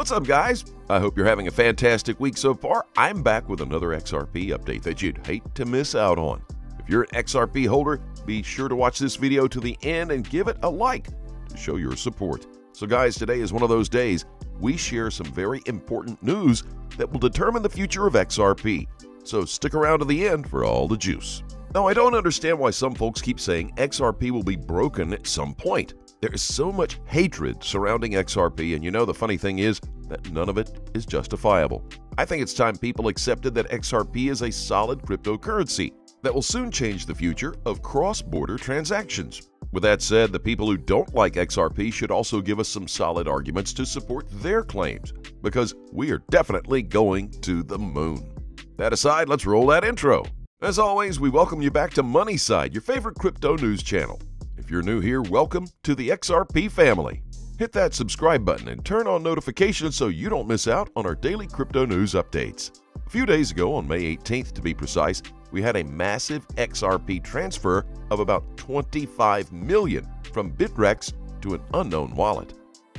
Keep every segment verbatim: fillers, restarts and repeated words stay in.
What's up, guys? I hope you're having a fantastic week so far. I'm back with another X R P update that you'd hate to miss out on. If you're an X R P holder, be sure to watch this video to the end and give it a like to show your support. So guys, today is one of those days we share some very important news that will determine the future of X R P. So stick around to the end for all the juice. Now, I don't understand why some folks keep saying X R P will be broken at some point. There is so much hatred surrounding X R P, and you know the funny thing is that none of it is justifiable. I think it's time people accepted that X R P is a solid cryptocurrency that will soon change the future of cross-border transactions. With that said, the people who don't like X R P should also give us some solid arguments to support their claims, because we are definitely going to the moon. That aside, let's roll that intro. As always, we welcome you back to MoneySide, your favorite crypto news channel. If you're new here, welcome to the X R P family. Hit that subscribe button and turn on notifications so you don't miss out on our daily crypto news updates. A few days ago, on May eighteenth to be precise, we had a massive X R P transfer of about twenty-five million dollars from Bitrex to an unknown wallet.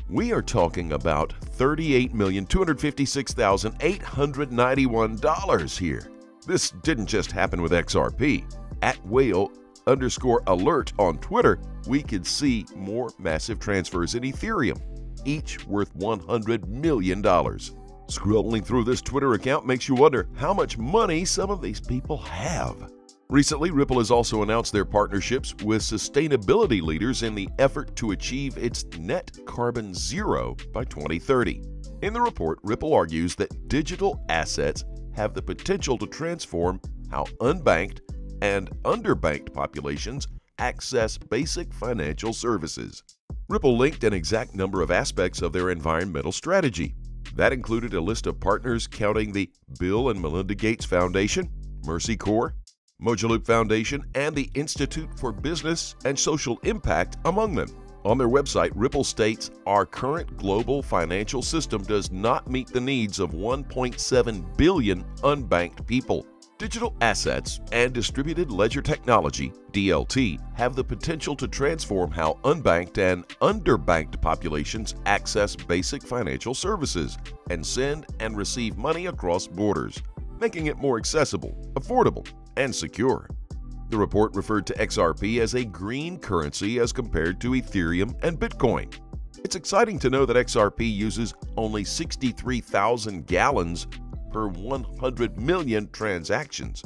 We are talking about thirty-eight million two hundred fifty-six thousand eight hundred ninety-one dollars here. This didn't just happen with X R P. At whale underscore alert on Twitter, we could see more massive transfers in Ethereum, each worth one hundred million dollars. Scrolling through this Twitter account makes you wonder how much money some of these people have. Recently, Ripple has also announced their partnerships with sustainability leaders in the effort to achieve its net carbon zero by twenty thirty. In the report, Ripple argues that digital assets have the potential to transform how unbanked and underbanked populations access basic financial services. Ripple linked an exact number of aspects of their environmental strategy. That included a list of partners counting the Bill and Melinda Gates Foundation, Mercy Corps, Mojaloop Foundation, and the Institute for Business and Social Impact among them. On their website, Ripple states, "Our current global financial system does not meet the needs of one point seven billion unbanked people. Digital assets and distributed ledger technology, D L T, have the potential to transform how unbanked and underbanked populations access basic financial services and send and receive money across borders, making it more accessible, affordable, and secure." The report referred to X R P as a green currency as compared to Ethereum and Bitcoin. It's exciting to know that X R P uses only sixty-three thousand gallons per one hundred million transactions.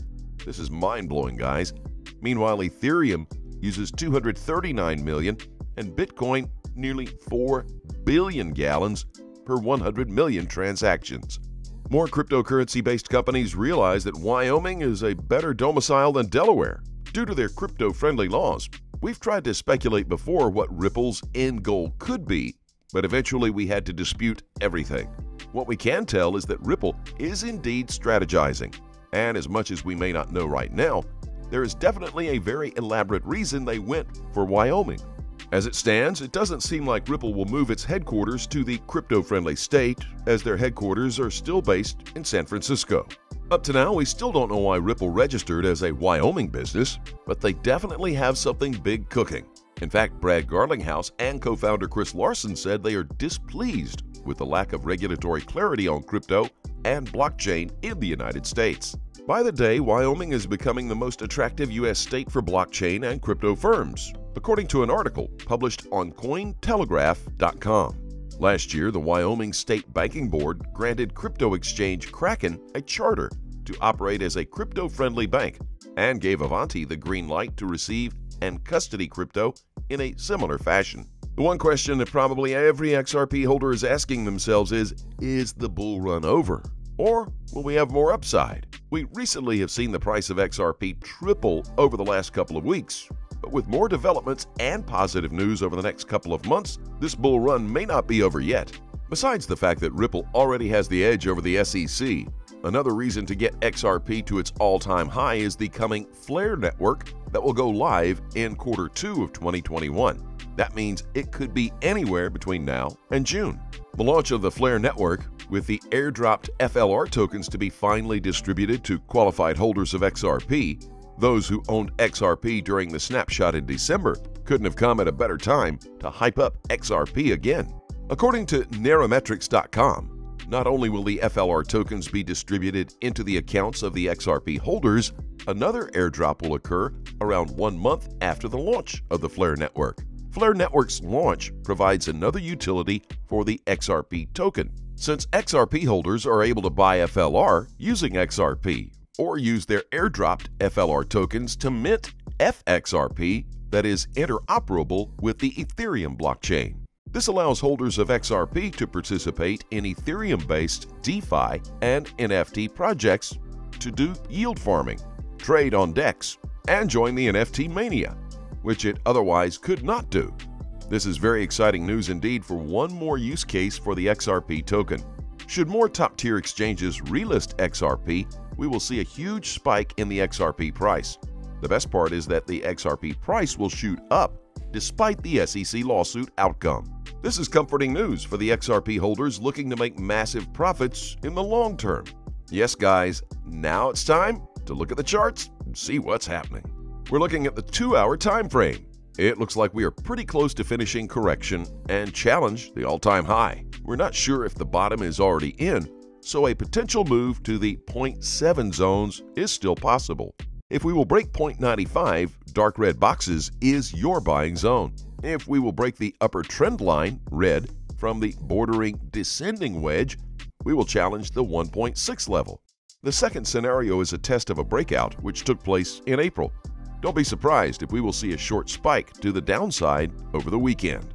This is mind-blowing, guys. Meanwhile, Ethereum uses two hundred thirty-nine million and Bitcoin nearly four billion gallons per one hundred million transactions. More cryptocurrency-based companies realize that Wyoming is a better domicile than Delaware due to their crypto-friendly laws. We've tried to speculate before what Ripple's end goal could be, but eventually we had to dispute everything. What we can tell is that Ripple is indeed strategizing, and as much as we may not know right now, there is definitely a very elaborate reason they went for Wyoming. As it stands, it doesn't seem like Ripple will move its headquarters to the crypto-friendly state, as their headquarters are still based in San Francisco. Up to now, we still don't know why Ripple registered as a Wyoming business, but they definitely have something big cooking. In fact, Brad Garlinghouse and co-founder Chris Larson said they are displeased with the lack of regulatory clarity on crypto and blockchain in the United States. By the day, Wyoming is becoming the most attractive U S state for blockchain and crypto firms, according to an article published on Cointelegraph dot com. Last year, the Wyoming State Banking Board granted crypto exchange Kraken a charter to operate as a crypto-friendly bank and gave Avanti the green light to receive and custody crypto in a similar fashion. The one question that probably every X R P holder is asking themselves is, is the bull run over? Or will we have more upside? We recently have seen the price of X R P triple over the last couple of weeks, but with more developments and positive news over the next couple of months, this bull run may not be over yet. Besides the fact that Ripple already has the edge over the S E C, another reason to get X R P to its all-time high is the coming Flare network that will go live in quarter two of twenty twenty-one. That means it could be anywhere between now and June. The launch of the Flare network, with the airdropped F L R tokens to be finally distributed to qualified holders of X R P, those who owned X R P during the snapshot in December couldn't have come at a better time to hype up X R P again. According to Nairametrics dot com, not only will the F L R tokens be distributed into the accounts of the X R P holders, another airdrop will occur around one month after the launch of the Flare Network. Flare Network's launch provides another utility for the X R P token, since X R P holders are able to buy F L R using X R P, or use their airdropped F L R tokens to mint F X R P that is interoperable with the Ethereum blockchain. This allows holders of X R P to participate in Ethereum-based DeFi and N F T projects, to do yield farming, trade on DEX, and join the N F T mania, which it otherwise could not do. This is very exciting news indeed for one more use case for the X R P token. Should more top-tier exchanges relist X R P, we will see a huge spike in the X R P price. The best part is that the X R P price will shoot up despite the S E C lawsuit outcome. This is comforting news for the X R P holders looking to make massive profits in the long term. Yes, guys, now it's time to look at the charts and see what's happening. We're looking at the two-hour time frame. It looks like we are pretty close to finishing correction and challenge the all-time high. We're not sure if the bottom is already in, so a potential move to the zero point seven zones is still possible. If we will break zero point nine five, dark red boxes is your buying zone. If we will break the upper trend line, red, from the bordering descending wedge, we will challenge the one point six level. The second scenario is a test of a breakout, which took place in April. Don't be surprised if we will see a short spike to the downside over the weekend.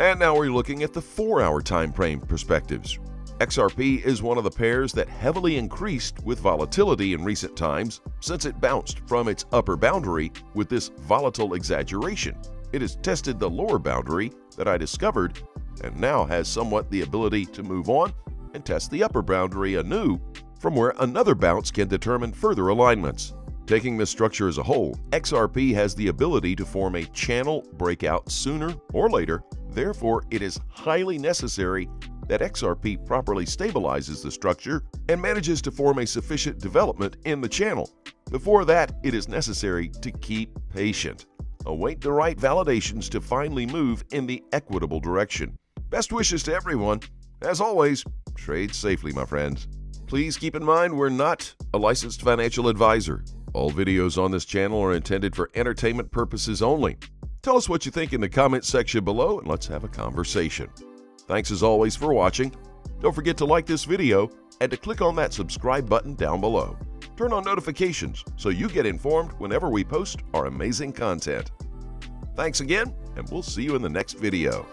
And now we're looking at the four-hour time frame perspectives. X R P is one of the pairs that heavily increased with volatility in recent times since it bounced from its upper boundary with this volatile exaggeration. It has tested the lower boundary that I discovered and now has somewhat the ability to move on and test the upper boundary anew, from where another bounce can determine further alignments. Taking this structure as a whole, X R P has the ability to form a channel breakout sooner or later. Therefore, it is highly necessary that X R P properly stabilizes the structure and manages to form a sufficient development in the channel. Before that, it is necessary to keep patient, await the right validations to finally move in the equitable direction. Best wishes to everyone. As always, trade safely, my friends. Please keep in mind we're not a licensed financial advisor. All videos on this channel are intended for entertainment purposes only. Tell us what you think in the comment section below and let's have a conversation. Thanks as always for watching. Don't forget to like this video and to click on that subscribe button down below. Turn on notifications so you get informed whenever we post our amazing content. Thanks again, and we'll see you in the next video.